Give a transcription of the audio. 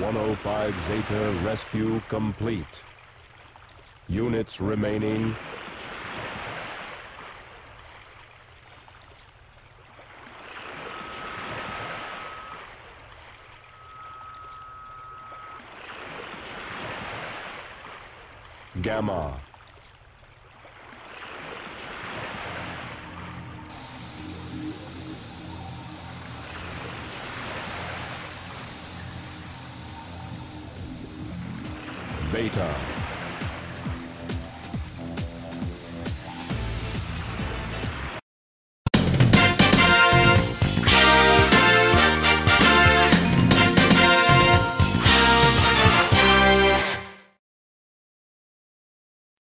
105 Zeta rescue complete. Units remaining. Gamma. Beta.